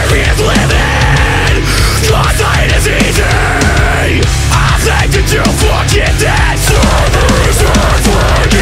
misery is living, cause it is easy. I think that you fucking dead. Serve is